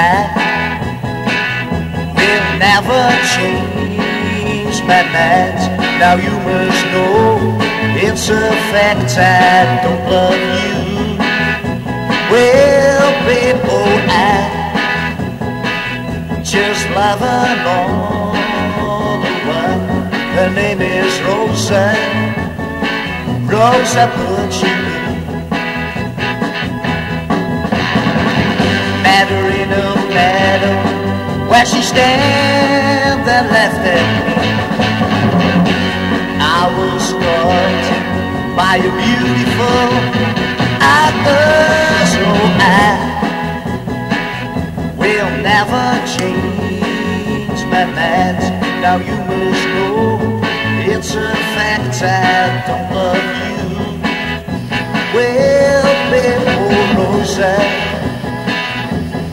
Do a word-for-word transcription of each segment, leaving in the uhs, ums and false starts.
night. They'll never change my nights. Now you must know it's a fact I don't love you. Well, babe, oh, I just love another one. Her name is Rosa. Rosa Puccini. Mattering of matter, where she stands and left at me. I was caught by a beautiful other, so I will never change my mind. Now you must know it's a fact I don't love you. Well, baby, Rosa.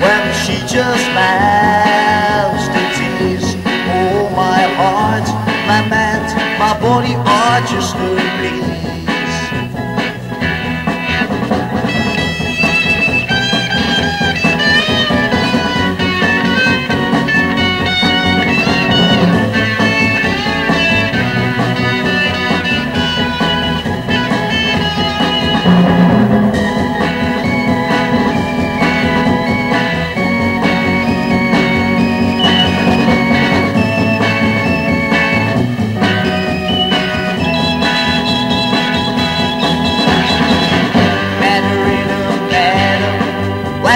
When she just smiles to tease, oh my heart, my mind, my body are just good bees.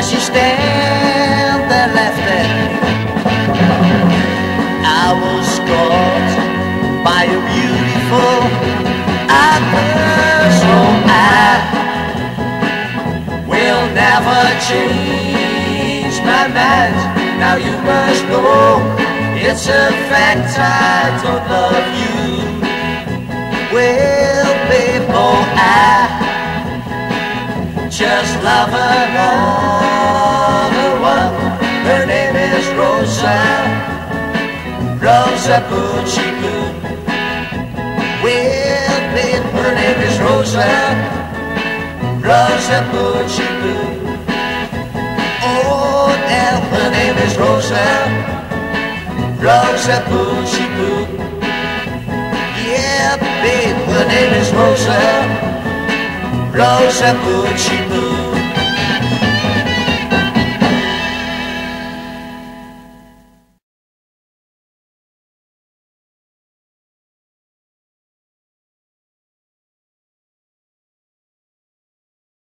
As she stands there left at me, I was caught by a beautiful actress. So I will never change my mind. Now you must know it's a fact I don't love you. Well, babe, oh, I just love her. Her name is Rosa, Rosa Puccini. Well, babe, her name is Rosa, Rosa Puccini. Oh, now her name is Rosa, Rosa Puccini. Yeah, babe, her name is Rosa, Rosa Puccini.